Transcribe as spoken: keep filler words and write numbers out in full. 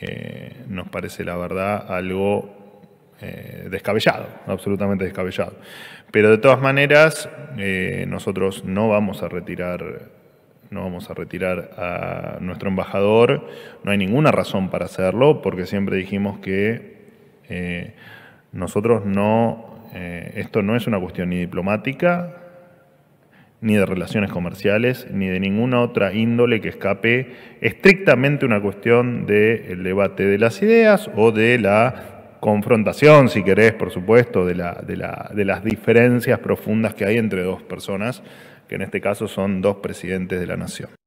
eh, nos parece, la verdad, algo eh, descabellado, absolutamente descabellado. Pero de todas maneras, eh, nosotros no vamos a retirar... No vamos a retirar a nuestro embajador, no hay ninguna razón para hacerlo, porque siempre dijimos que eh, nosotros no, eh, esto no es una cuestión ni diplomática, ni de relaciones comerciales, ni de ninguna otra índole que escape estrictamente una cuestión del debate de las ideas o de la confrontación, si querés, por supuesto, de, la, de, la, de las diferencias profundas que hay entre dos personas, que en este caso son dos presidentes de la nación.